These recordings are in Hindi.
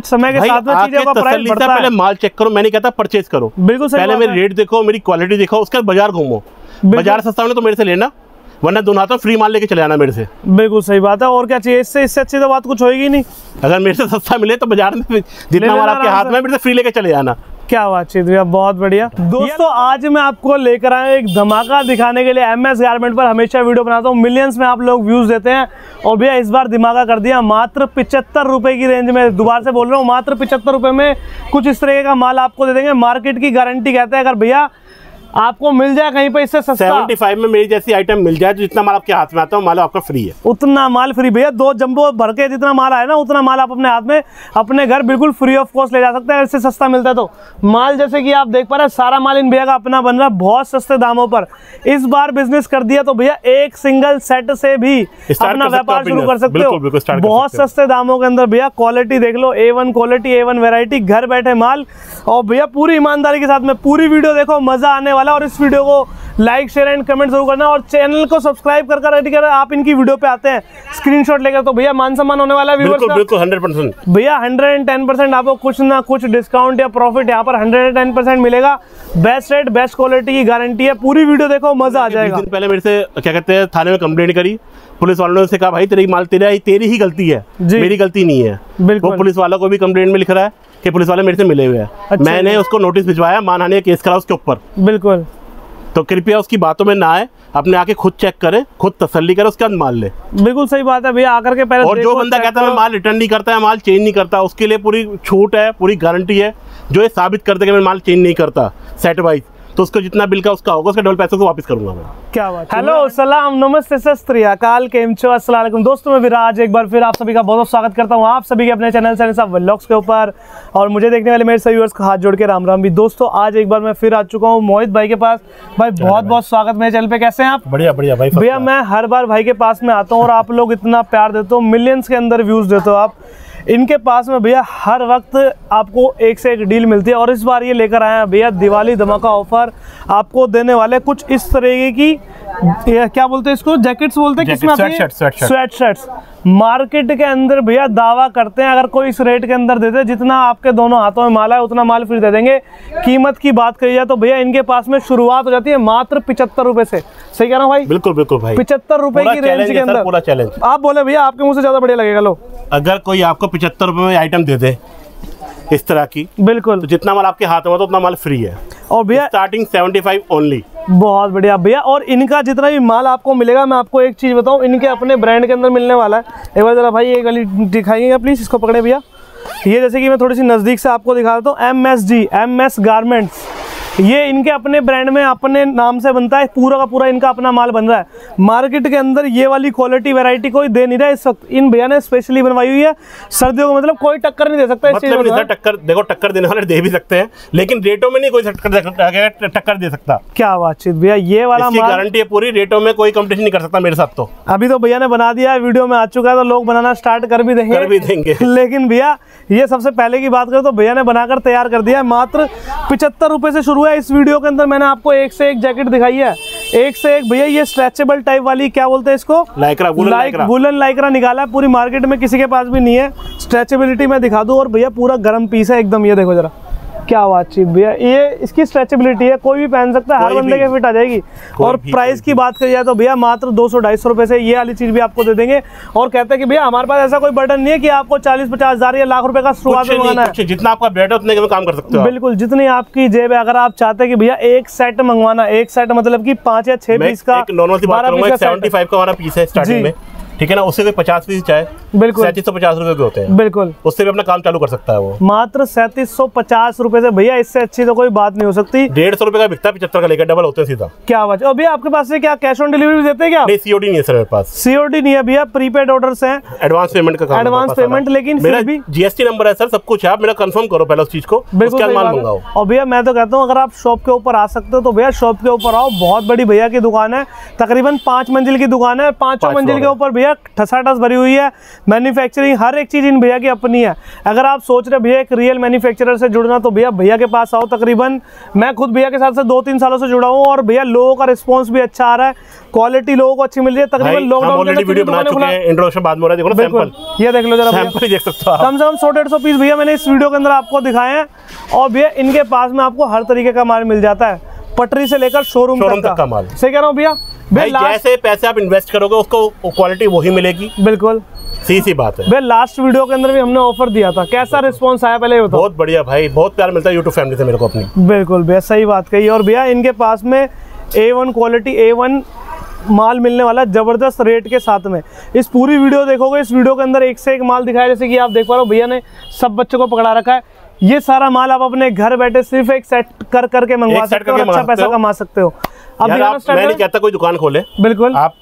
बट समय के साथ में चीजें का प्राइस बढ़ता है। पहले माल चेक करो, मैं नहीं कहता परचेज करो, बिल्कुल पहले मेरे रेट देखो, मेरी क्वालिटी देखो, उसके बाद बाजार घूमो। बाजार सस्ता होने तो मेरे से लेना, वरना दोनों हाथों फ्री माल लेके चले आना मेरे से। बिल्कुल सही बात है, और क्या चाहिए इससे, इससे अच्छी तो बात कुछ होगी नहीं। अगर मेरे से सस्ता मिले तो बाजार में जितना माल आपके हाथ में, मेरे से फ्री लेके चले आना। क्या बातचीत भैया, बहुत बढ़िया। दोस्तों आज मैं आपको लेकर आया एक धमाका दिखाने के लिए। एमएस गारमेंट पर हमेशा वीडियो बनाता हूँ, मिलियंस में आप लोग व्यूज देते हैं, और भैया इस बार धमाका कर दिया। मात्र 75 रुपये की रेंज में, दोबारा से बोल रहा हूँ, मात्र 75 रुपये में कुछ इस तरह का माल आपको दे देंगे। मार्केट की गारंटी कहते हैं अगर भैया आपको मिल जाए कहीं पर इससे सस्ता 75 में मेरी जैसी आइटम मिल जाए, तो जितना माल आपके हाथ में आता है माल आपका फ्री है, उतना माल फ्री। भैया दो जंबो भर के जितना माल आया ना, उतना माल आप अपने हाथ में अपने घर बिल्कुल फ्री ऑफ कॉस्ट ले जा सकते हैं, इससे सस्ता मिलता है। तो माल जैसे कि आप देख पा रहे हैं, सारा माल इन भैया का अपना बन रहा है, बहुत सस्ते दामों पर इस बार बिजनेस कर दिया। तो भैया एक सिंगल सेट से भी अपना व्यापार शुरू कर सकते हो, बहुत सस्ते दामों के अंदर। भैया क्वालिटी देख लो, A1 क्वालिटी, A1 वेरायटी, घर बैठे माल। और भैया पूरी ईमानदारी के साथ में पूरी वीडियो देखो, मजा आने वाला। और इस वीडियो को लाइक, शेयर एंड कमेंट जरूर करना, और चैनल को सब्सक्राइब कर आप इनकी वीडियो पे आते हैं स्क्रीनशॉट लेकर, तो भैया मान सम्मान होने वाला है व्यूअर्स का। बिल्कुल 100% भैया 110% आपको कुछ ना कुछ डिस्काउंट या प्रॉफिट यहाँ पर 110% मिलेगा। बेस्ट रेट, बेस्ट क्वालिटी की गारंटी है, पूरी वीडियो देखो, मजा आ जाएगा। दिन पहले मेरे से क्या कहते हैं थाने में कंप्लेंट करी, पुलिस वालों से कहा भाई तेरी ही गलती है, मेरी गलती नहीं है। बिल्कुल पुलिस वालों को भी कंप्लेंट में लिख रहा है कि पुलिस वाले मेरे से मिले हुए हैं। अच्छा, मैंने उसको नोटिस भिजवाया, मानहानि का केस करा उसके ऊपर। बिल्कुल, तो कृपया उसकी बातों में ना आए, अपने आके खुद चेक करें, खुद तसल्ली करें, उसके बाद माल ले। बिल्कुल सही बात है भैया, आकर के पहले। और जो बंदा कहता है मैं माल रिटर्न नहीं करता है, माल चेंज नहीं करता, उसके लिए पूरी छूट है, पूरी गारंटी है। जो ये साबित करते कि मैं माल चेंज नहीं करता सेट वाइज, तो उसको जितना बिल का उसका होगा, उसका डबल पैसे को वापस करूंगा मैं। क्या बात है। हेलो, सलाम, नमस्ते, सस्त्री अकाल, केम छो, अस्सलाम वालेकुम। दोस्तों मैं विराज एक बार फिर आप सभी का बहुत बहुत स्वागत करता हूं आप सभी के अपने चैनल सैनिसा व्लॉग्स के ऊपर, और मुझे देखने वाले मेरे सभी व्यूअर्स को हाथ जोड़ के राम राम भी। दोस्तों आज एक बार मैं फिर आ चुका हूँ मोहित भाई के पास। भाई बहुत बहुत स्वागत मेरे चैनल पे, कैसे हैं आप? बढ़िया बढ़िया भाई। भैया मैं हर बार भाई के पास में आता हूँ, और आप लोग इतना प्यार देते हो, मिलियंस के अंदर व्यूज देते हो आप। इनके पास में भैया हर वक्त आपको एक से एक डील मिलती है, और इस बार ये लेकर आए हैं भैया दिवाली धमाका ऑफर आपको देने वाले। कुछ इस तरीके की क्या बोलते हैं इसको, जैकेट्स बोलते हैं, किसमें स्वेट शर्ट्स मार्केट के अंदर भैया दावा करते हैं अगर कोई इस रेट के अंदर देते, जितना आपके दोनों हाथों में माल है उतना माल फिर दे देंगे। कीमत की बात करी जाए तो भैया इनके पास में शुरुआत हो जाती है मात्र 75 रुपए से। सही कह रहा हूँ भाई? बिल्कुल बिल्कुल भाई, 75 रुपए की रेंज के अंदर पूरा चैलेंज। आप बोले भैया, आपके मुँह से ज्यादा बढ़िया लगेगा। लो अगर कोई आपको 75 रुपए में आइटम दे दे इस तरह की, बिल्कुल जितना माल आपके हाथ में होता उतना माल फ्री है। और भैया स्टार्टिंग 75 ओनली। बहुत बढ़िया भैया, और इनका जितना भी माल आपको मिलेगा, मैं आपको एक चीज़ बताऊं, इनके अपने ब्रांड के अंदर मिलने वाला है। एक बार जरा भाई ये गली दिखाइएगा प्लीज़, इसको पकड़े भैया। ये जैसे कि मैं थोड़ी सी नज़दीक से आपको दिखा देता हूँ, MS गारमेंट्स, ये इनके अपने ब्रांड में अपने नाम से बनता है, पूरा का पूरा इनका अपना माल बन रहा है। मार्केट के अंदर ये वाली क्वालिटी वैरायटी कोई दे नहीं रहा है इस वक्त, इन भैया ने स्पेशली बनवाई हुई है सर्दियों को, मतलब कोई टक्कर नहीं दे सकता। मतलब टक्कर देखो, टक्कर देने वाले दे भी सकते हैं, लेकिन रेटों में नहीं कोई टक्कर दे सकता। क्या बातचीत भैया, ये वाला माल गारंटी है पूरी, रेटों में कोई कम्पिटिशन नहीं कर सकता मेरे साथ। तो अभी तो भैया ने बना दिया है, वीडियो में आ चुका है, तो लोग बनाना स्टार्ट कर भी देंगे। लेकिन भैया ये सबसे पहले की बात करें तो भैया ने बनाकर तैयार कर दिया है, मात्र 75 रुपए से शुरू है। इस वीडियो के अंदर मैंने आपको एक से एक जैकेट दिखाई है, एक से एक भैया ये स्ट्रेचेबल टाइप वाली, क्या बोलते हैं इसको, लाइक्रा, वुलन लाइक्रा निकाला है, पूरी मार्केट में किसी के पास भी नहीं है। स्ट्रेचेबिलिटी मैं दिखा दूं, और भैया पूरा गर्म पीस है एकदम, ये देखो जरा क्या बातचीत भैया, ये इसकी स्ट्रेचेबिलिटी है, कोई भी पहन सकता है, हर बंदे के फिट आ जाएगी। और प्राइस की बात करी जाए तो भैया मात्र 200-250 रुपये से ये वाली चीज़ भी आपको दे देंगे। और कहते हैं कि भैया हमारे पास ऐसा कोई बटन नहीं है कि आपको 40-50 हज़ार या लाख रुपए का शुरुआत मंगाना है, जितना आपका बैठा उतने में काम कर सकते हो। बिल्कुल, जितनी आपकी जेब है। अगर आप चाहते हैं कि भैया एक सेट मंगवाना, एक सेट मतलब की 5 या 6 पीस का, 75 का हमारा पीस है स्टार्टिंग में, ठीक है ना, उससे 50 पीस चाहे, बिल्कुल 3750 रुपए के होते हैं। बिल्कुल, उससे भी अपना काम चालू कर सकता है वो, मात्र 3750 रुपए से। भैया इससे अच्छी तो कोई बात नहीं हो सकती। 150 रुपए का बिकता है, 75 का लेकर डबल होते हैं सीधा। क्या बात है। और भैया आपके पास से क्या कैश ऑन डिलीवरी देते हैं क्या? नहीं, सीओडी नहीं है सर मेरे पास, सीओडी नहीं है भैया, प्रीपेड ऑर्डर्स हैं, एडवांस पेमेंट का काम, एडवांस पेमेंट, लेकिन मेरा जीएसटी नंबर है सर, सब कुछ है। आप मेरा कंफर्म करो पहले उस चीज को, उसके बाद माल मंगाओ। और भैया मैं तो कहता हूँ अगर आप शॉप के ऊपर आ सकते हो तो भैया शॉप के ऊपर आओ, बहुत बड़ी भैया की दुकान है, तकरीबन 5 मंजिल की दुकान है, 5 मंजिल के ऊपर भैया भैया ठसाठस भरी हुई है, मैन्युफैक्चरिंग हर एक चीज़ इन भैया की अपनी है। अगर आप सोच रहे भैया एक रियल मैन्युफैक्चरर से जुड़ना, तो भैया भैया के पास आओ। तकरीबन मैं खुद भैया के साथ से 2-3 सालों से जुड़ा हूँ और भैया लोगों का रिस्पॉन्स भी अच्छा आ रहा है, क्वालिटी लोगों को अच्छी मिल रही है। तकरीबन लॉकडाउन ये देख लो जरा, कम से कम 100-150 पीस भैया मैंने इस वीडियो के अंदर आपको दिखाए हैं। और भैया इनके पास में आपको हर तरीके का माल मिल जाता है, पटरी से लेकर शोरूम तक का माल। सही कह रहा हूँ भैया, भाई जैसे पैसे आप इन्वेस्ट करोगे उसको क्वालिटी वही मिलेगी। बिल्कुल सीधी बात है। भाई लास्ट वीडियो के अंदर भी हमने ऑफर दिया था, कैसा रिस्पांस आया पहले ये बताओ। बहुत बढ़िया भाई, बहुत प्यार मिलता है यूट्यूब फैमिली से मेरे को अपनी। बिल्कुल भैया सही बात कही। और भैया इनके पास में A1 क्वालिटी A1 माल मिलने वाला ज़बरदस्त रेट के साथ में। इस पूरी वीडियो देखोगे, इस वीडियो के अंदर एक से एक माल दिखाया, जैसे कि आप देख पा रहे हो भैया ने सब बच्चों को पकड़ा रखा है। ये सारा माल आप अपने घर बैठे सिर्फ एक सेट कर करके मंगवा सकते हो, अच्छा पैसा कमा सकते हो। अब मैं नहीं कहता कोई दुकान खोले, बिल्कुल आप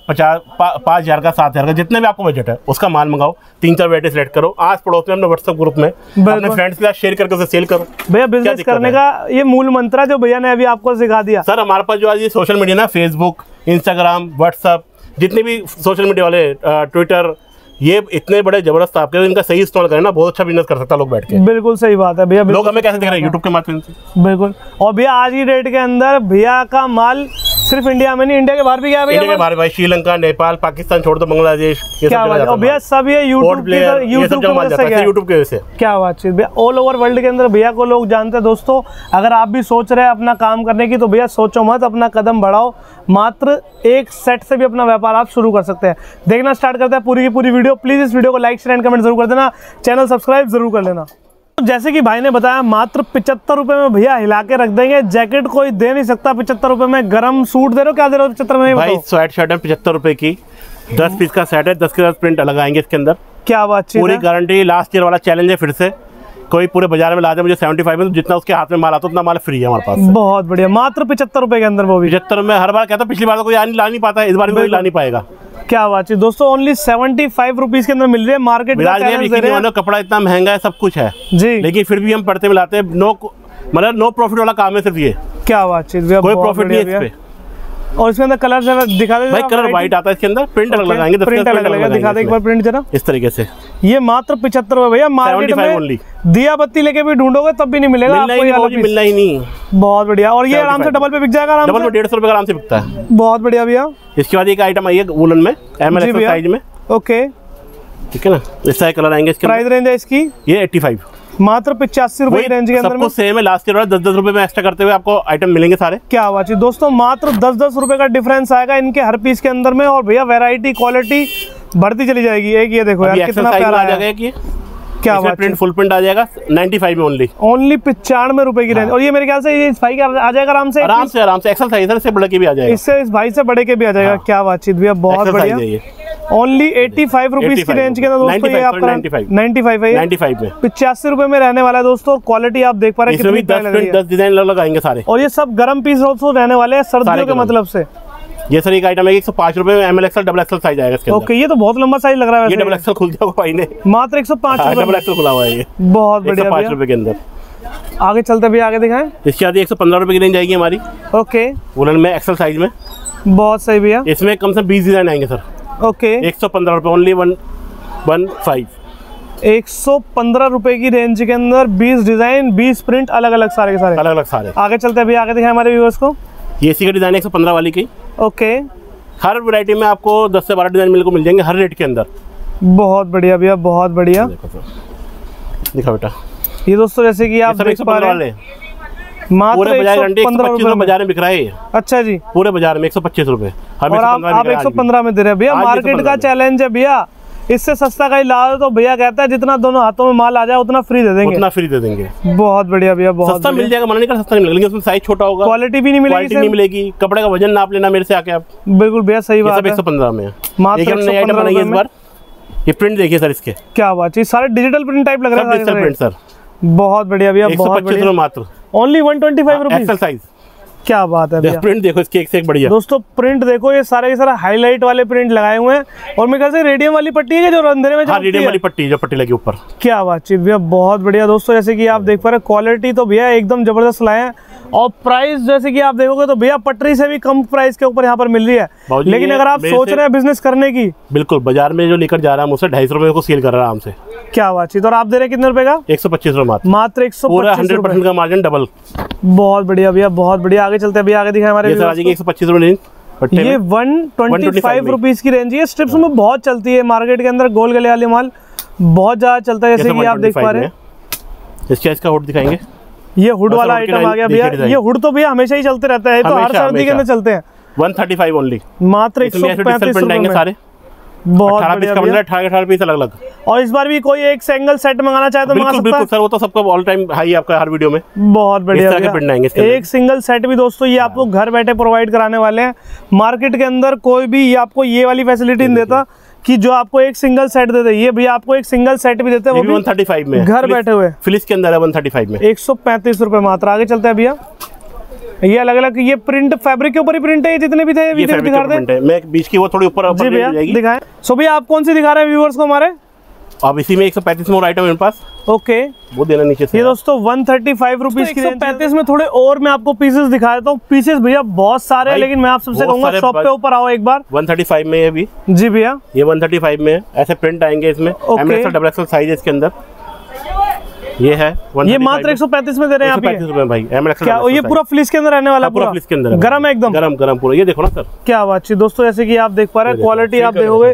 5000 का 7000 का जितने भी आपको बजट है उसका माल मंगाओ, 3-4 वैरायटी सेलेक्ट करो, आस पड़ोस में अपने व्हाट्सएप ग्रुप में अपने फ्रेंड्स के साथ शेयर करके उसे सेल करो। भैया बिजनेस करने का ये मूल मंत्र है जो भैया ने अभी आपको सिखा दिया। सर हमारे पास जो आज ये सोशल मीडिया ना, फेसबुक, इंस्टाग्राम, व्हाट्सअप, जितने भी सोशल मीडिया वाले, ट्विटर, ये इतने बड़े जबरदस्त आप करें, इनका सही इस्तेमाल करें ना, बहुत अच्छा बिजनेस कर सकता है लोग बैठ के। बिल्कुल सही बात है भैया, लोग हमें कैसे देख रहे हैं यूट्यूब के माध्यम से। बिल्कुल। और भैया आज की डेट के अंदर भैया का माल सिर्फ इंडिया में नहीं, इंडिया के बाहर भी गया, इंडिया के बाहर भाई श्रीलंका, नेपाल, पाकिस्तान छोड़ दो, बांग्लादेश, ये सब भैया सब ये यूट्यूब की वजह से। क्या बातचीत भैया, ऑल ओवर वर्ल्ड के अंदर भैया को लोग जानते हैं। दोस्तों अगर आप भी सोच रहे हैं अपना काम करने की, तो भैया सोचो मत, अपना कदम बढ़ाओ। मात्र एक सेट से भी अपना व्यापार आप शुरू कर सकते हैं। देखना स्टार्ट करते हैं पूरी की पूरी वीडियो। प्लीज इस वीडियो को लाइक शेयर एंड कमेंट जरूर कर देना, चैनल सब्सक्राइब जरूर कर लेना। जैसे कि भाई ने बताया मात्र 75 रुपए में भैया हिला के रख देंगे। जैकेट कोई दे नहीं सकता 75 रुपए में। गरम सूट दे रहे हो, क्या दे रहे हो 75 में भाई। स्वेट शर्ट है 75 रुपए की, 10 पीस का सेट है, 10 के 10 प्रिंट लगाएंगे इसके अंदर। क्या बात है, पूरी गारंटी। लास्ट ईयर वाला चैलेंज है फिर से, कोई पूरे बाजार में ला दे मुझे 75 में, जितना उसके हाथ में माल आता है उतना माल फ्री है हमारे पास। बहुत बढ़िया, मात्र 75 रुपए के अंदर। वो भी 75 में। हर बार कहता पिछली बार तो कोई ला नहीं पाता, इस बार भी कोई ला नहीं पाएगा। क्या बात है दोस्तों, ओनली 75 रुपीज के अंदर मिल रही है मार्केट में। कपड़ा इतना महंगा है, सब कुछ है जी, लेकिन फिर भी हम पढ़ते मिलाते हैं। नो प्रॉफिट वाला काम है सिर्फ ये। क्या बात है, कोई प्रॉफिट नहीं है इस पे। और इसके अंदर कलर जरा दिखा दे भाई, कलर व्हाइट आता है इसके अंदर, प्रिंट अलग लगाएंगे, प्रिंट अलग लगाएंगे, दिखा दे एक बार प्रिंट जरा इस तरीके से। ये मात्र 75 रुपए भैया मार्केट में, दिया बत्ती लेके भी ढूंढोगे तब भी नहीं मिलेगा आपको, मिलना ही नहीं। बहुत बढ़िया। और ये आराम से डबल पे बिक जाएगा, आराम से 150 रुपए का आराम से बिकता है। बहुत बढ़िया भैया। इसके बाद एक आइटम आई है वूलन में, एमएस साइज में। ओके ठीक है ना, इसका कलर आएंगे। प्राइस रेंज है इसकी ये 85, मात्र 85 रुपए की रेंज के अंदर में। सेम है लास्ट ईयर, 10-10 रुपए में एक्स्ट्रा करते हुए आपको आइटम मिलेंगे सारे। क्या बात है दोस्तों, मात्र 10-10 रुपए का डिफरेंस आएगा इनके हर पीस के अंदर में। और भैया वैरायटी क्वालिटी बढ़ती चली जाएगी। एक ये देखो यार कितना प्यारा आ जाएगा, क्या बात, प्रिंट फुल प्रिंट आ जाएगा 95 में ओनली 95 रुपए की रेंज। और ये मेरे ख्याल से ये इस भाई का आ जाएगा आराम से एक्सल साइज से बड़े के भी आ जाएगा, इससे इस भाई से बड़े के भी आ जाएगा। क्या बातचीत भैया, बहुत बढ़िया। ओनली 85 रुपीज की रेंज के अंदर दोस्तों ये आपका 95 है, 95 में 85 रुपए में रहने वाला है दोस्तों। क्वालिटी आप देख पा रहे हैं कितनी, 10 डिजाइन लगाएंगे सारे। और ये सब गर्म पीस रहने वाले हैं सर्दियों के मतलब से। ये सर एक आइटम है 105 रुपए में, M L XL double XL size आएगा इसके अंदर। ओके ये तो बहुत लंबा साइज लग रहा है, ये डबल एक्सएल खुल जाएगा भाई ने, मात्र 105 रुपए डबल एक्सएल खुला हुआ है ये। बहुत बढ़िया, 105 रुपए के अंदर। आगे चलते भी आगे दिखाएं, इसके आगे 115 रुपए की रेंज आएगी हमारी। ओके वूलन में एक्सएल साइज में, बहुत सही भैया। इसमें कम से कम 20 डिजाइन आएंगे सर। ओके 115 रुपए ओनली 115, 115 रुपए की रेंज के अंदर 20 डिजाइन 20 प्रिंट अलग अलग सारे के सारे आगे चलते भी आगे दिखाएं हमारे व्यूअर्स को। ये सी का डिज़ाइन 115 वाली की। ओके हर वैरायटी में आपको 10 से 12 डिज़ाइन मेरे को मिल जाएंगे हर रेट के अंदर। बहुत बढ़िया भैया, बहुत बढ़िया। देखो बेटा ये दोस्तों जैसे कि आप देख पा रहे हैं मात्र 115 रुपए बाजार में बिक रहा है। अच्छा जी, पूरे बाजार में 125 रुपए, आप 115 में दे रहे हैं भैया। मार्केट का चैलेंज है भैया, इससे सस्ता कहीं ला दो तो भैया कहता है जितना दोनों हाथों में माल आ जाए उतना फ्री दे देंगे, उतना फ्री दे देंगे। बहुत बढ़िया भैया, बहुत सस्ता मिल जाएगा, मना नहीं कर सस्ता नहीं मिलेगा, लेकिन उसमें साइज छोटा होगा, क्वालिटी भी नहीं मिलेगी, क्वालिटी नहीं मिलेगी। कपड़े का वजन नाप लेना मेरे से आके आप। बिल्कुल भैया सही बात है। 115 में मात्र इस बार ये प्रिंट देखिए सर इसके, क्या बात है, सारे डिजिटल प्रिंट टाइप लग रहा है सर। बहुत बढ़िया भैया, बहुत बढ़िया। मात्र ओनली 125 रुपए एक्सल साइज। क्या बात है भैया, प्रिंट देखो इसके एक से एक बढ़िया। दोस्तों प्रिंट देखो, ये सारे के सारे हाईलाइट वाले प्रिंट लगाए हुए हैं और मेरे ख्याल से रेडियम वाली पट्टी है जो अंधेरे में, रेडियम वाली पट्टी जो पट्टी लगी ऊपर। क्या बात है भैया, बहुत बढ़िया। दोस्तों जैसे कि आप देख पा रहे क्वालिटी तो भैया एकदम जबरदस्त लाए हैं और प्राइस जैसे कि आप देखोगे तो भैया पटरी से भी कम प्राइस के ऊपर यहाँ पर मिल रही है। लेकिन अगर आप सोच रहे हैं बिजनेस करने की, बिल्कुल बाजार में जो लेकर जा रहा है मुझसे 250 रुपए को सेल कर रहा है आराम से। क्या बात है, तो आप दे रहे कितने रुपए का? 125 रुपए मात्र। 100% का मार्जिन डबल। बहुत बढ़िया भैया, बहुत बढ़िया। आगे चलते हैं भैया, आगे दिखाए हमारे 125 रुपए। ये 125 रुपीज की रेंज है। स्ट्रिप्स में बहुत चलती है मार्केट के अंदर, गोल गले वाले माल बहुत ज्यादा चलता है। जैसे कि आप देख पा रहे हैं इसका हुड दिखाएंगे, ये हुड वाला आइटम आ गया भैया। ये हुड तो भैया हमेशा ही चलते रहता है, तो हर सर्दी के अंदर चलते हैं। 135 ओनली मात्र 135 रुपए सारे। बहुत अलग-अलग। और इस बार भी कोई एक सिंगल सेट मंगाना चाहे तो मंगा सकता है। सर वो तो सबका ऑल टाइम हाई है आपका हर वीडियो में। बहुत बढ़िया, एक सिंगल सेट भी दोस्तों ये आपको घर बैठे प्रोवाइड कराने वाले हैं। मार्केट के अंदर कोई भी आपको ये वाली फैसिलिटी नहीं देता कि जो आपको एक सिंगल सेट देते, ये भैया आपको एक सिंगल सेट भी देते हैं, वो भी 135 में घर बैठे हुए फिलिस के अंदर है। 135 में 135 रुपए मात्र। आगे चलते हैं भैया, ये अलग अलग ये प्रिंट फैब्रिक के ऊपर ही प्रिंट है जितने भी थे। मैं बीच की वो थोड़ी ऊपर दिखाएं। सो भैया आप कौन सी दिखा रहे हैं व्यूअर्स को हमारे? अब इसी में 135 मोर आइटम मेरे पास। ओके वो देना नीचे से। ये दोस्तों 135 रुपीज की 135 में थोड़े और मैं आपको पीसेस दिखा देता हूँ। पीसेस भैया बहुत सारे हैं, लेकिन मैं आप सबसे कहूंगा शॉप पे ऊपर आओ एक बार। 135 में है अभी जी भैया, ये 135 में है। ऐसे प्रिंट आएंगे इसमें, साइज है इसके अंदर। ये है ये मात्र 135 में दे रहे हैं आप। 135 रुपए भाई। क्या ये पूरा फ्लीस के अंदर रहने वाला? पूरा फ्लीस के अंदर गरम है, एकदम गरम गरम पूरा। ये देखो ना सर, क्या बात है। दोस्तों जैसे कि आप देख पा रहे हैं क्वालिटी आप देखोगे,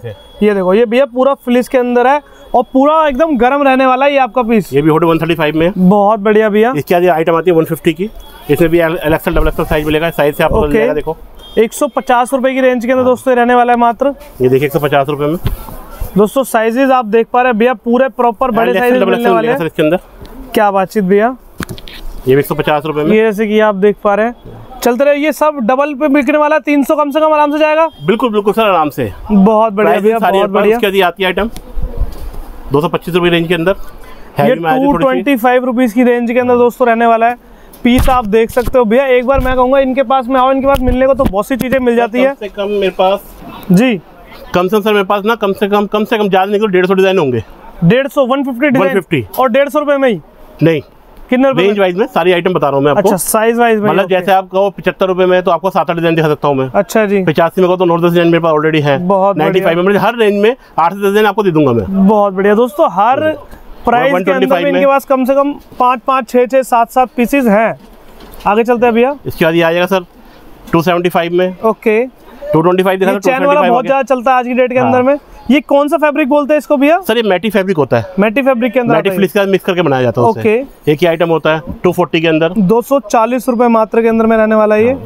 ये देखो ये भैया पूरा फ्लीस के अंदर है और पूरा एकदम गरम रहने वाला है ये आपका पीस। ये भी 135 में। बहुत बढ़िया भैया। इसकी आज आइटम आती है 150 की, इसमें भी एक्सएल डबल एक्सएल साइज मिलेगा। साइज से आपको मिलेगा देखो 150 रुपए की रेंज के अंदर दोस्तों रहने वाला है मात्र। ये देखिए 150 रुपए में। दोस्तों साइजेस आप देख पा रहे हैं भैया पूरे प्रॉपर बड़े साइज मिलने वाले हैं इसके अंदर। क्या बातचीत भैया, ये भी 150 रुपए में। ये जैसे कि आप देख पा रहे हैं चलते रहे, ये सब डबल पे बिकने वाला 300 कम से कम आराम से जाएगा। बिल्कुल बिल्कुल सर आराम से। बहुत बढ़िया भैया, बहुत बढ़िया। इसके आती है आइटम 225 रुपए रेंज के अंदर। ये 225 रुपीज की रेंज के अंदर दोस्तों रहने वाला है पीस। आप देख सकते हो भैया, एक बार मैं कहूँगा इनके पास में आओ, इनके पास मिलने को तो बहुत सी चीजें मिल जाती है। कम मेरे पास जी कम से कम सर मेरे पास ना कम से कम ज्यादा निकल 150 डिजाइन होंगे। 150 और 150 रुपए में ही नहीं, कितने रेंज वाइज में सारी आइटम बता रहा हूँ मैं आपको। अच्छा साइज वाइज में, मतलब जैसे आप कहो 75 रुपए में तो आपको 7-8 डिजाइन दिखा सकता हूँ मैं। अच्छा जी। 85 में कहो तो 9-10 डिजाइन मेरे पास ऑलरेडी है। 95 में हर रेंज में 8-10 डिजाइन आपको दे दूंगा मैं। बहुत बढ़िया दोस्तों, हर प्राइस के अंदर इनके पास कम से कम 5-5, 6-6, 7-7 पीसेज हैं। आगे चलते हैं भैया, इसके बाद ये आ जाएगा सर 275 में। ओके 225 दिखा। चैन वाला बहुत ज्यादा चलता है आज की डेट के अंदर में। ये कौन सा फैब्रिक बोलते हैं इसको भैया? सर ये मैटी फैब्रिक होता है। मैटी फैब्रिक के अंदर मैटी फ्लिस के साथ मिक्स करके बनाया जाता है। ओके एक ही आइटम होता है 240 के अंदर। 240 रुपए मात्र के अंदर में रहने वाला है ये।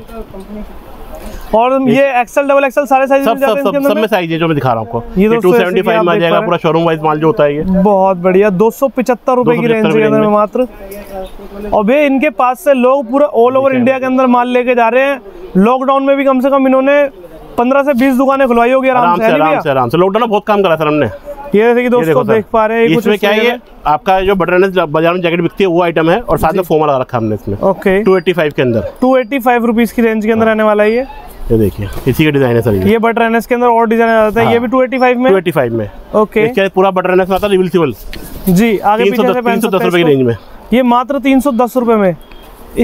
और ये एक्सएल डबल एक्सएल सारे साइज मिल जाते हैं इसके अंदर। सब में साइज है जो मैं दिखा रहा हूं आपको। ये 275 में आ जाएगा पूरा शोरूम वाइज माल जो होता है ये। बहुत बढ़िया 275 रुपए की रेंज के अंदर में मात्र। और भैया इनके पास से लोग पूरा ऑल ओवर इंडिया के अंदर माल लेके जा रहे हैं। लॉकडाउन में भी कम से कम इन्होंने 15 से 20 दुकानें खुलवाई होगी आराम से। लॉकडाउन बहुत काम करा सर हमने। ये जैसे कि दोस्तों देख पा रहे हैं इसमें क्या है आपका जो बटरनेस बाजार में जैकेट बिकती है वो आइटम है और साथ में फोमा लगा रखा हमने इसमें। ओके 285 के अंदर। 285 रुपीज की रेंज के अंदर रहने वाला है ये देखिए इसी का डिजाइन है सर। ये बटरनेस के अंदर और डिजाइन आ जाता है। ये भी 285 में। ओके पूरा बटरनेस आता है रिवर्सिबल जी। आगे 310 रुपए की रेंज में। ये मात्र 310 रुपए में।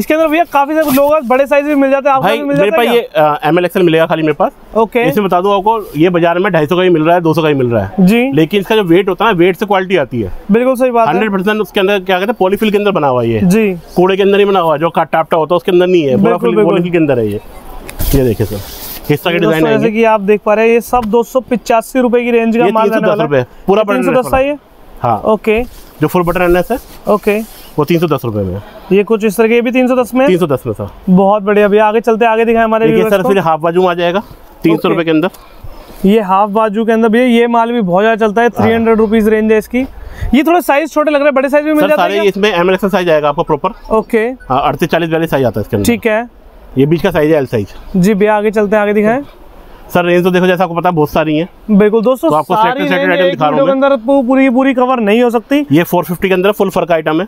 इसके अंदर भैया काफी सारे लोग बड़े साइज में मिल जाते हैं। भाई मिल जाता है ये एमएल एक्सएल मिलेगा खाली मेरे पास। ओके इसमें बता दूं आपको ये बाजार में 250 का ही मिल रहा है, 200 का ही मिल रहा है जी। लेकिन इसका जो वेट होता है ना, वेट से क्वालिटी आती है। बिल्कुल सही बात है। 100% उसके अंदर क्या कहते हैं पॉलीफिल के अंदर बना हुआ है जी। कूड़े के अंदर ही बना हुआ है, जो टापटा होता है उसके अंदर नहीं है, पॉलीफिल के अंदर है ये देखिए सर। डिजाइन जैसे की आप देख पा रहे हैं ये सब 285 रुपए की रेंज का माल है पूरा। 310 है हाँ। ओके जो फुल बटरनेस है ओके वो 310 रुपए में। ये कुछ इस तरह के भी 310 में। 310 में सर। बहुत बढ़िया भैया आगे चलते हैं। आगे दिखाएं हमारे ये सर फिर हाफ बाजू आ जाएगा 300 रुपए के अंदर। ये हाफ बाजू के अंदर भैया ये माल भी बहुत ज्यादा चलता है। 300 रुपीज रेंज है इसकी। ये थोड़ा साइज छोटे लग रहे हैं, बड़े साइज में मिल जाता है। इसमें एमएल एक्सएल साइज आएगा आपको प्रॉपर। ओके 38-40 वाले साइज आता है इसके अंदर। ठीक है ये बीच का साइज है एल साइज जी। भैया आगे चलते हैं। आगे दिखाएं सर रेंज तो देखो जैसा आपको पता बहुत सारी है। बिल्कुल दोस्तों तो आपको सेक्टर दिखा रहा हूं अंदर पूरी कवर नहीं हो सकती। ये 450 के अंदर फुल फर्क आइटम है।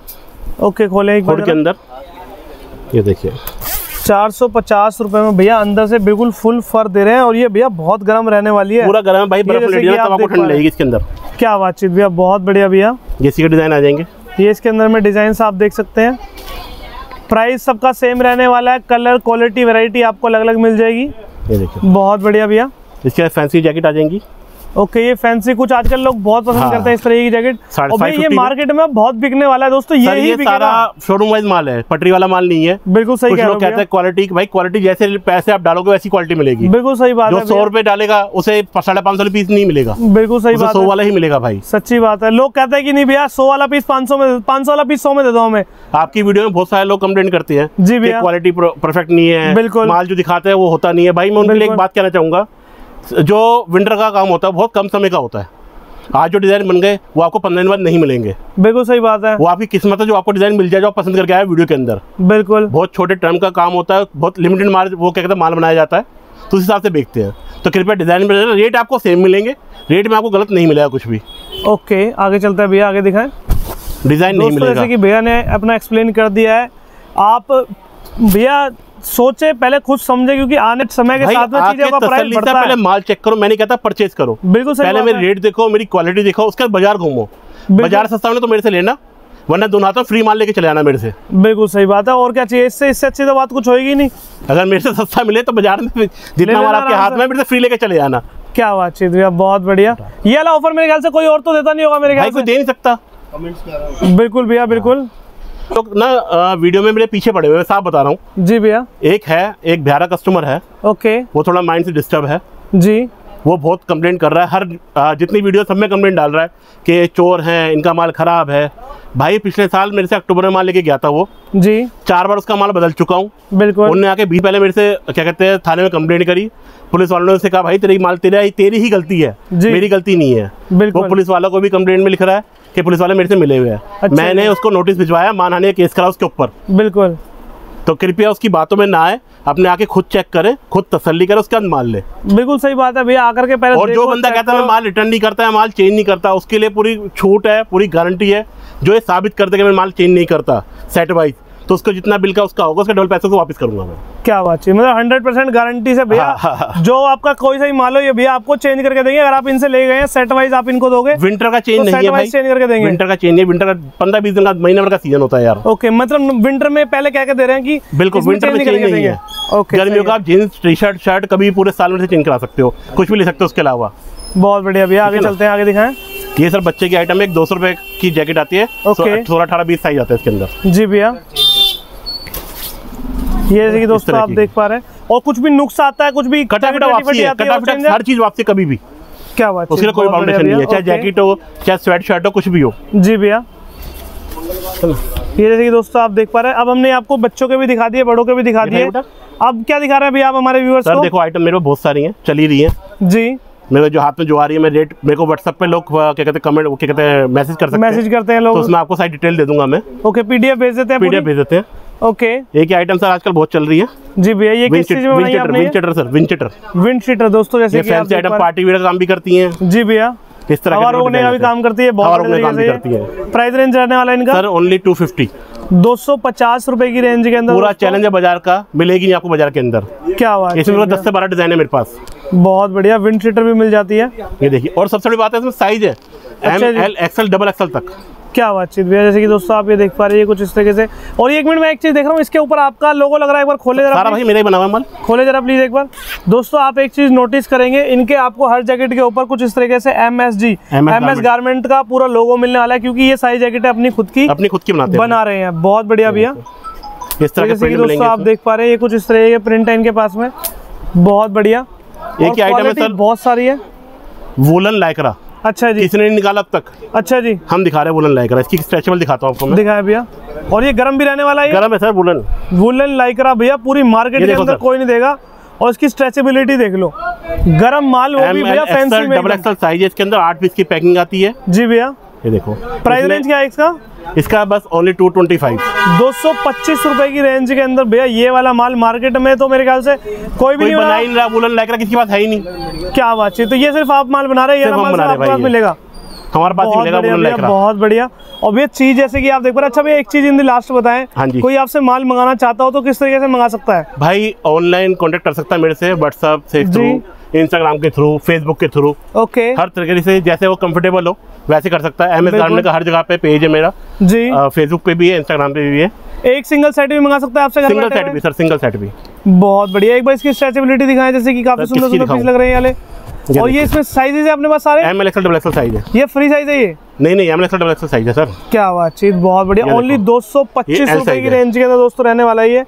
ओके खोले एक बार के अंदर ये देखिए 450 रुपए में भैया अंदर से बिल्कुल फुल फर दे रहे हैं। और ये भैया बहुत गर्म रहने वाली है, पूरा गर्म है भाई, बर्फ लेडी है तब आपको ठंड लगेगी इसके अंदर। क्या बातचीत भैया, बहुत बढ़िया भैया। जैसी के डिजाइन आ जाएंगे ये इसके अंदर में, डिजाइन आप देख सकते हैं। प्राइस सबका सेम रहने वाला है, कलर क्वालिटी वैरायटी आपको अलग अलग मिल जाएगी। ये देखिए बहुत बढ़िया भैया। इसके बाद फैंसी जैकेट आ जाएंगी। ओके ये फैंसी कुछ आजकल लोग बहुत पसंद करते हैं इस तरह की जैकेट। और भाई ये मार्केट में बहुत बिकने वाला है दोस्तों, ये सारा शोरूम वाइज माल है, पटरी वाला माल नहीं है। बिल्कुल सही कह रहे हैं, क्वालिटी भाई क्वालिटी, जैसे पैसे आप डालोगे वैसी क्वालिटी मिलेगी। बिल्कुल सही बात है, 100 रुपए डालेगा उसे 550 पीस नहीं मिलेगा। बिल्कुल सही बात है, 100 वाला ही मिलेगा भाई। सच्ची बात है, लोग कहते हैं कि नहीं भैया 100 वाला पीस 500 में, 500 वाला पीस 100 में दे दो हमें। आपकी वीडियो में बहुत सारे लोग कंप्लेंट करते हैं जी भैया क्वालिटी परफेक्ट नहीं है, बिल्कुल माल जो दिखाते हैं वो होता नहीं है। भाई मैं उनके लिए एक बात कहना चाहूंगा, जो विंटर का काम होता है बहुत कम समय का होता है। आज जो डिजाइन बन गए वो आपको 15 दिन बाद नहीं मिलेंगे। बिल्कुल सही बात है, वो आपकी किस्मत है जो आपको डिजाइन मिल जाए जो आप पसंद करके आए वीडियो के अंदर। बिल्कुल बहुत छोटे टर्म का काम होता है, बहुत लिमिटेड माल, वो क्या कहते हैं माल बनाया जाता है, तो उस हिसाब से बेचते हैं। तो कृपया डिजाइन में रेट आपको सेम मिलेंगे, रेट में आपको गलत नहीं मिलेगा कुछ भी। ओके आगे चलता है भैया, आगे दिखाएं डिजाइन नहीं मिलेगा। जैसे कि भैया ने अपना एक्सप्लेन कर दिया है, आप भैया सोचे पहले खुद समझे, क्योंकि आने समय के साथ में चीजें का प्राइस बढ़ता है। पहले माल चेक करो, मैं नहीं कहता परचेज करो। बिल्कुल सही, पहले मेरी रेट देखो, मेरी क्वालिटी देखो, उसके बाद बाजार घूमो। बाजार सस्ता होने तो मेरे से लेना, वरना दोनों हाथों फ्री माल लेके चले आना मेरे से। बिल्कुल सही बात है, और क्या चाहिए इससे, इससे अच्छी तो बात कुछ होगी नहीं। अगर मेरे से सस्ता मिले तो बाजार में जितना माल आपके हाथ में मेरे से फ्री लेके चले आना। क्या बातचीत भैया, बहुत बढ़िया। ये वाला ऑफर मेरे ख्याल से कोई और तो देता नहीं होगा, मेरे ख्याल से कोई दे नहीं सकता। बिल्कुल भैया बिल्कुल। तो ना वीडियो में मेरे पीछे पड़े हुए, मैं साफ बता रहा हूँ जी भैया। एक भ्यारा कस्टमर है, ओके, वो थोड़ा माइंड से डिस्टर्ब है जी। वो बहुत कंप्लेंट कर रहा है, हर जितनी वीडियो सब में कंप्लेंट डाल रहा है कि चोर हैं, इनका माल खराब है। भाई पिछले साल मेरे से अक्टूबर में माल लेके गया था वो जी, 4 बार उसका माल बदल चुका हूँ। बिल्कुल उन्होंने आके बीच पहले मेरे से क्या कहते हैं थाने में कंप्लेंट करी, पुलिस वालों ने से कहा भाई तेरी माल तेरी ही गलती है, मेरी गलती नहीं है। वो पुलिस वालों को भी कंप्लेंट में लिख रहा है कि पुलिस वाले मेरे से मिले हुए हैं। अच्छा, मैंने उसको नोटिस भिजवाया, मानहानि केस करा उसके ऊपर। बिल्कुल, तो कृपया उसकी बातों में ना आए, अपने आके खुद चेक करें, खुद तसल्ली करें, उसके बाद माल ले। बिल्कुल सही बात है भैया, आकर के पहले। और जो बंदा कहता है मैं माल रिटर्न नहीं करता है, माल चेंज नहीं करता, उसके लिए पूरी छूट है, पूरी गारंटी है। जो ये साबित कर दे कि मैं माल चेंज नहीं करता सेट वाइज, तो उसको जितना बिल का उसका होगा उसका डबल पैसे को वापस करूंगा मैं। क्या बात है, मतलब 100% गारंटी से भैया। जो आपका कोई सा ही माल हो ये भैया आपको चेंज करके देंगे। अगर आप इनसे ले गए हैं सेट वाइज आप इनको दोगे, विंटर का चेंज तो नहीं है भाई, चेंज करके देंगे। विंटर का चेंज है, विंटर का 15-20 दिन का महीने भर का सीजन होता है यार। ओके मतलब विंटर में पहले क्या क्या दे रहे हैं कि बिल्कुल विंटर में चेंज नहीं है। ओके गर्मियों का आप जींस टी शर्ट शर्ट कभी पूरे साल में से चेंज करा सकते हो, कुछ भी ले सकते हो उसके अलावा। बहुत बढ़िया भैया, आगे चलते हैं, आगे दिखाएं। ये सर बच्चे की आइटम है, 200 रुपए की जैकेट आती है, 16-18-20 साइज आता है इसके अंदर जी भैया। ये जैसे कि दोस्तों आप देख पा रहे हैं, और कुछ भी नुक्स आता है, कुछ भी कटा-फटा वापसी है, कटा-फटा हर चीज वापसी कभी भी। क्या बात है, उसके लिए कोई फाउंडेशन नहीं है, चाहे जैकेट हो चाहे स्वेट शर्ट हो कुछ भी हो जी भैया। ये जैसे कि दोस्तों आप देख पा रहे हैं, अब हमने आपको बच्चों के भी दिखा दिए, बड़ों के भी दिखा दिए। अब क्या दिखा रहे हैं भैया आप हमारे व्यूअर्स को? देखो आइटम मेरे पास बहुत सारी है, चली रही है जी, मेरे जो हाथ में जो आ रही है। मैं रेट मेरे को व्हाट्सएप पे लोग क्या कहते हैं कमेंट क्या कहते हैं मैसेज करते हैं लोग, तो उसमें आपको सारी डिटेल दे दूंगा मैं। ओके पीडीएफ भेज देते हैं, पीडीएफ भेज देते हैं। ओके एक ही आइटम सर आजकल बहुत चल रही है जी भैया। ये किस चीज में बनाई आपने? विंडशीटर सर, विंडशीटर, विंडशीटर दोस्तों, जैसे कि आप आइटम पार्टी वेयर का काम भी करती हैं जी भैया, इस तरह का रोने का भी काम करती है, बहुत बढ़िया काम करती है। प्राइस रेंज रहने वाला है इनका सर ओनली 250, 250 रुपए की रेंज के अंदर। पूरा चैलेंज है बाजार का, मिलेगी आपको बाजार के अंदर। क्या बात है, इसमें 10 से 12 डिजाइन है मेरे पास, बहुत बढ़िया। विंड सीटर भी मिल जाती है ये देखिए, और सबसे बड़ी बात है इसमें साइज है ML, XL, XXL तक। क्या बातचीत भैया, जैसे कि दोस्तों आप ये देख पा रहे हैं कुछ इस तरीके से। और एक मिनट में एक चीज देख रहा हूँ, इसके ऊपर आपका लोगो लग रहा है, एक बार खोले जरा भाई, मेरा ही बना हुआ माल, खोले जरा प्लीज एक बार। दोस्तों आप एक चीज नोटिस करेंगे, इनके आपको हर जैकेट के ऊपर कुछ इस तरीके से MS गारमेंट का पूरा लोगो मिलने वाला है, क्योंकि ये सारी जैकेट अपनी खुद की बना रहे हैं। बहुत बढ़िया भैया, इस तरह के दोस्तों आप देख पा रहे हैं ये कुछ इस तरह के प्रिंट है इनके पास में, बहुत बढ़िया। एक आइटम है सर बहुत सारी है, वोलन लाइक्रा। अच्छा जी, किसने निकाला अब तक? अच्छा जी, हम दिखा रहे हैं वुलन लाइक्रा, इसकी स्ट्रेचेबल दिखाता हूं आपको मैं। दिखाया भैया, और ये गर्म भी रहने वाला है। गर्म है सर वुलन, वुलन लाइक्रा भैया पूरी मार्केट के अंदर कोई नहीं देगा। और इसकी स्ट्रेचेबिलिटी देख लो, गर्म माल वो भी भैया फैंसी में, डबल एक्सल साइज है इसके अंदर, 8 पीस की पैकिंग आती है जी भैया। ये देखो प्राइस रेंज क्या है इसका? इसका बस ओनली 225, 225 रुपए की रेंज के अंदर भैया। ये वाला माल मार्केट में तो मेरे ख्याल से कोई भी नहीं बना ही नहीं रहा, वुलन लाइक्रा किसी के पास है ही नहीं। क्या बात है, तो ये सिर्फ आप माल बना रहे हैं, ये माल आपको मिलेगा। हमारे पास मिलेगा ब्लू लाइक्रा। बहुत बढ़िया। और भैया चीज जैसे कि आप देख पा रहे हैं, अच्छा भैया एक चीज इन दी लास्ट बताएं, हाँ जी, कोई आपसे माल मंगाना चाहता हो तो किस तरीके से मंगा सकता है? भाई ऑनलाइन कॉन्टेक्ट कर सकता है मेरे से, व्हाट्सएप से थ्रू, इंस्टाग्राम के थ्रू, फेसबुक के थ्रू, ओके, हर तरीके से जैसे वो कंफर्टेबल हो वैसे कर सकता है। एमएस गारमेंट का हर जगह पे पेज है मेरा जी, फेसबुक पे भी है, इंस्टाग्राम पे भी है। एक सिंगल सेट भी मंगा सकता है आपसे? सिंगल सेट भी सर, सिंगल सेट भी। बहुत बढ़िया। एक बार इसकी स्ट्रेचेबिलिटी दिखाएं, जैसे कि काफी सुंदर सुंदर पीस लग रहे हैं वाले। और ये इसमें साइजेस है अपने पास सारे? M L XL double XL size है। ये फ्री साइज है? ये नहीं, M L XL double XL size है सर। क्या बात चीज, बहुत बढ़िया। ओनली 225 रुपए की रेंज के अंदर दोस्तों रहने वाला है।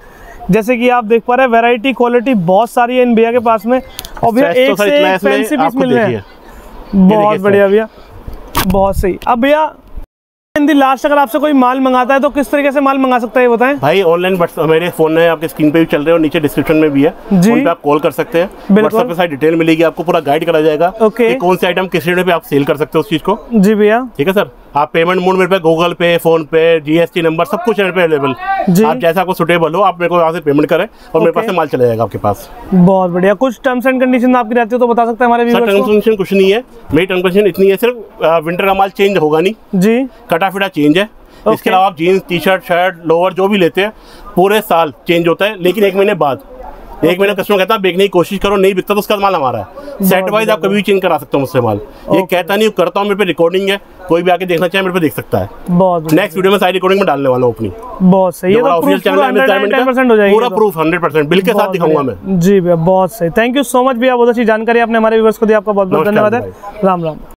जैसे कि आप देख पा रहे हैं वैरायटी क्वालिटी बहुत सारी है इन भैया के पास में। और भैया एक से एक फैंसी पीस मिल रहे हैं। बहुत बढ़िया भैया, बहुत सही। अब भैया लास्ट अगर आपसे कोई माल मंगाता है तो किस तरीके से माल मंगा सकता है बताएं? भाई ऑनलाइन मेरे फोन है, आपके स्क्रीन पे भी चल रहे हो, नीचे डिस्क्रिप्शन में भी है, उन पे आप कॉल कर सकते हैं। व्हाट्सएप पे सारी डिटेल मिलेगी, आपको पूरा गाइड करा जाएगा कि कौन सी आइटम किस रेट पे आप सेल कर सकते हो उस चीज को। जी भैया ठीक है सर। आप पेमेंट मोड मेरे पे गूगल पे, फोन पे, जीएसटी नंबर सब कुछ मेरे पे अवेलेबल, आप जैसा आपको सुटेबल हो आप मेरे को वहाँ से पेमेंट करें और मेरे पास से माल चला जाएगा आपके पास। बहुत बढ़िया। कुछ टर्म्स एंड कंडीशन आपकी रहती है तो बता सकते हैं हमारे व्यूअर्स को? टर्म्स एंड कंडीशन कुछ नहीं है मेरी, टर्म कंडीशन इतनी है सिर्फ विंटर का माल चेंज होगा नहीं जी, कटा फिटा चेंज है। इसके अलावा आप jeans, T shirt, shirt, lower जो भी लेते हैं पूरे साल चेंज होता है, लेकिन एक महीने बाद, एक महीने कस्टमर कहता है बेचने की कोशिश करो, नहीं बिकता तो उसका माल हमारा है। सेट वाइज आप कभी भी चेंज करा सकते हो मुझसे माल, ये कहता नहीं करता हूँ, मेरे पे रिकॉर्डिंग है, कोई भी आके देखना चाहे मेरे पे देख सकता है। बहुत नेक्स्ट वीडियो में सारी रिकॉर्डिंग में डालने वाला हूँ अपनी। बहुत सही, ये तो ऑफिशियल चैनल है, पूरा प्रूफ 100% बिल के साथ दिखाऊंगा मैं। जी भैया बहुत सही, थैंक यू सो मच भैया, बहुत अच्छी जानकारी आपने हमारे व्यूअर्स को दी, आपका बहुत बहुत धन्यवाद है। राम राम।